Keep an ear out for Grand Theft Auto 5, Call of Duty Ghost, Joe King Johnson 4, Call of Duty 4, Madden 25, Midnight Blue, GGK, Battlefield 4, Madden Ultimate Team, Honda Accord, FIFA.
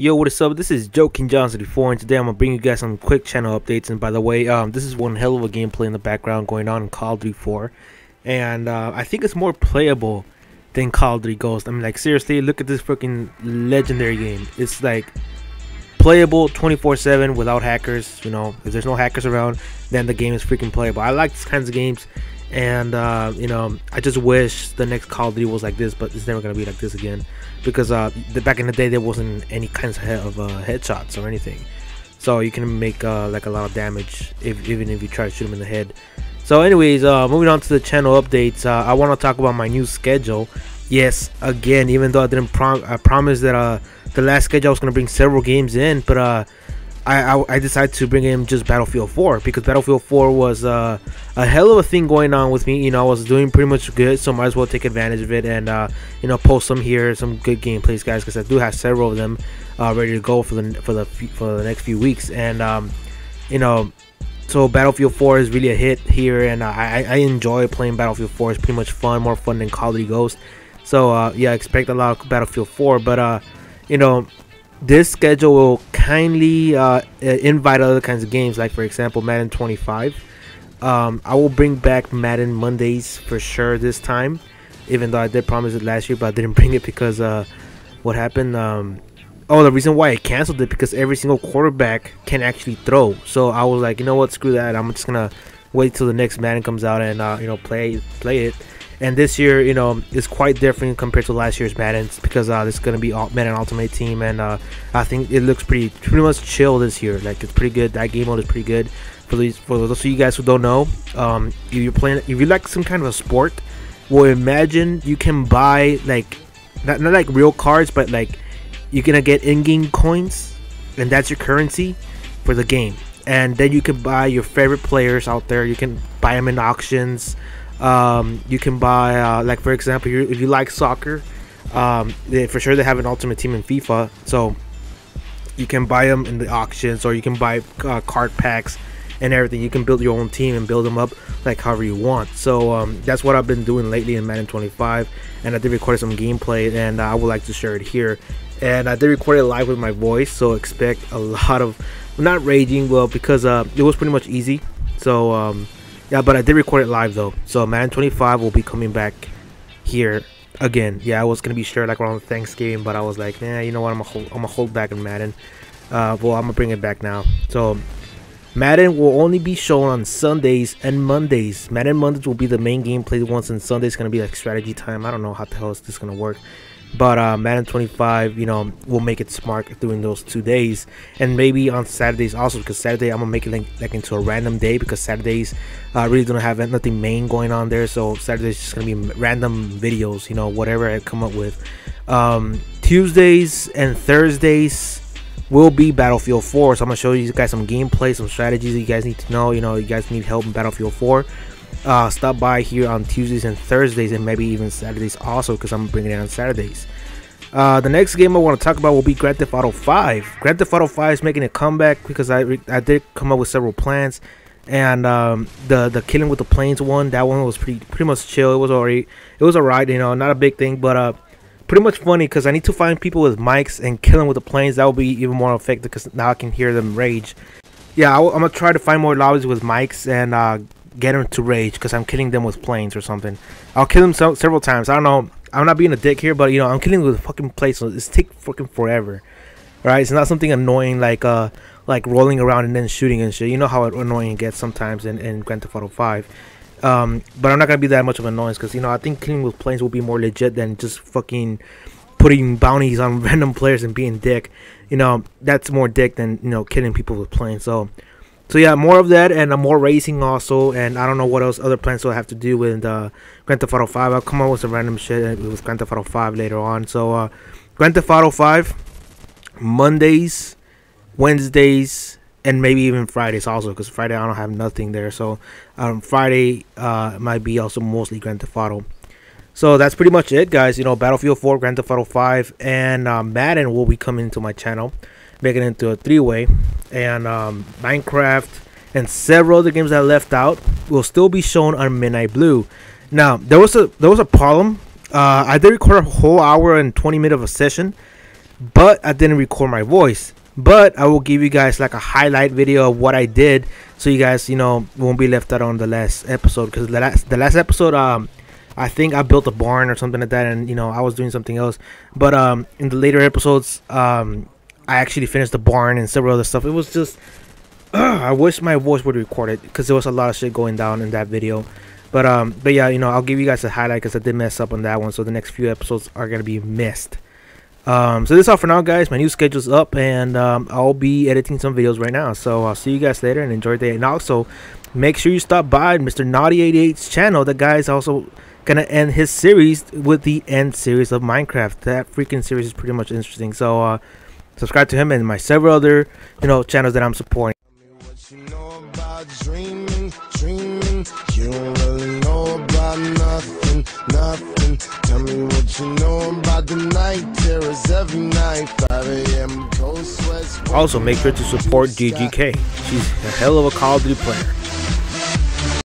Yo, what is up? This is Joe King Johnson 4, and today I'm gonna bring you guys some quick channel updates. And by the way, this is one hell of a gameplay in the background going on in Call of Duty 4, and I think it's more playable than Call of Duty Ghost. I mean, like, seriously, look at this freaking legendary game. It's like playable 24/7 without hackers. You know, if there's no hackers around, then the game is freaking playable. I like these kinds of games, and you know, I just wish the next Call of Duty was like this, but it's never gonna be like this again, because back in the day there wasn't any kinds of headshots or anything, so you can make like a lot of damage even if you try to shoot them in the head. So anyways, moving on to the channel updates, I want to talk about my new schedule. Yes, again, even though I didn't promise that the last schedule I was gonna bring several games in, but I decided to bring in just Battlefield 4 because Battlefield 4 was a hell of a thing going on with me. You know, I was doing pretty much good, so might as well take advantage of it and you know, post some here, some good gameplays, guys, because I do have several of them ready to go for the next few weeks. And you know, so Battlefield 4 is really a hit here, and I enjoy playing Battlefield 4. It's pretty much fun, more fun than Call of Duty Ghost. So yeah, I expect a lot of Battlefield 4, but you know, this schedule will kindly invite other kinds of games, like for example Madden 25. I will bring back Madden Mondays for sure this time, even though I did promise it last year, but I didn't bring it because what happened, oh, the reason why I canceled it, because every single quarterback can actually throw. So I was like, you know what, screw that, I'm just gonna wait till the next Madden comes out and you know, play it. And this year, you know, is quite different compared to last year's Madden, because it's going to be Madden Ultimate Team, and I think it looks pretty much chill this year. Like, it's pretty good. That game mode is pretty good. For those of you guys who don't know, if you like some kind of a sport, well, imagine you can buy like not like real cards, but like you're gonna get in-game coins, and that's your currency for the game. And then you can buy your favorite players out there. You can buy them in auctions. You can buy like for example, if you like soccer, for sure they have an Ultimate Team in FIFA, so you can buy them in the auctions, or you can buy card packs and everything. You can build your own team and build them up like however you want. So that's what I've been doing lately in Madden 25, and I did record some gameplay, and I would like to share it here. And I did record it live with my voice, so expect a lot of not raging, well, because it was pretty much easy. So yeah, but I did record it live though. So Madden 25 will be coming back here again. Yeah, I was gonna be sure like around Thanksgiving, but I was like, nah, you know what? I'm gonna hold back on Madden. Well, I'm gonna bring it back now. So Madden will only be shown on Sundays and Mondays. Madden Mondays will be the main gameplay once, and Sunday's gonna be like strategy time. I don't know how the hell is this gonna work, but Madden 25, you know, we'll make it smart during those 2 days, and maybe on Saturdays also, because Saturday I'm gonna make it like into a random day, because Saturdays really don't have nothing main going on there. So Saturday's just gonna be random videos, you know, whatever I come up with. Tuesdays and Thursdays will be Battlefield 4, so I'm gonna show you guys some gameplay, some strategies that you guys need to know. You know, you guys need help in Battlefield 4, stop by here on Tuesdays and Thursdays, and maybe even Saturdays also, because I'm bringing it on Saturdays. The next game I want to talk about will be Grand Theft Auto 5. Grand Theft Auto 5 is making a comeback, because I did come up with several plans, and the killing with the planes one, that one was pretty much chill. It was alright, you know, not a big thing, but pretty much funny, because I need to find people with mics and killing with the planes. That will be even more effective, because now I can hear them rage. Yeah, I'm gonna try to find more lobbies with mics and get them to rage, because I'm killing them with planes or something. I'll kill them several times. I don't know, I'm not being a dick here, but you know, I'm killing them with fucking planes, so it's take fucking forever. Right? It's not something annoying like rolling around and then shooting and shit. You know how annoying it gets sometimes in Grand Theft Auto 5. But I'm not gonna be that much of an annoyance, because you know, I think killing with planes will be more legit than just fucking putting bounties on random players and being dick. You know, that's more dick than, you know, killing people with planes. So yeah, more of that, and more racing also, and I don't know what else other plans will have to do with Grand Theft Auto 5. I'll come up with some random shit with Grand Theft Auto 5 later on. So Grand Theft Auto 5, Mondays, Wednesdays, and maybe even Fridays also, because Friday I don't have nothing there. So Friday might be also mostly Grand Theft Auto. So that's pretty much it, guys. You know, Battlefield 4, Grand Theft Auto 5, and Madden will be coming to my channel, making it into a three-way, and Minecraft and several other games that I left out will still be shown on Midnight Blue. Now, there was a problem. I did record a whole hour and 20 minutes of a session, but I didn't record my voice. But I will give you guys like a highlight video of what I did, so you guys, you know, won't be left out on the last episode, because the last episode, I think I built a barn or something like that, and you know, I was doing something else. But in the later episodes, I actually finished the barn and several other stuff. It was just I wish my voice would record it, because there was a lot of shit going down in that video. But but yeah, you know, I'll give you guys a highlight, because I did mess up on that one, so the next few episodes are gonna be missed. So this is all for now, guys. My new schedule's up, and I'll be editing some videos right now, so I'll see you guys later and enjoy the day. And also make sure you stop by Mr. Naughty88's channel. The guy's also gonna end his series with the end series of Minecraft. That freaking series is pretty much interesting, so subscribe to him and my several other, you know, channels that I'm supporting. What you know about dreaming, you don't really know about nothing. Tell me what you know about the night terrors every night, 5 a.m. cold sweats. Also make sure to support GGK. She's a hell of a Call of Duty player.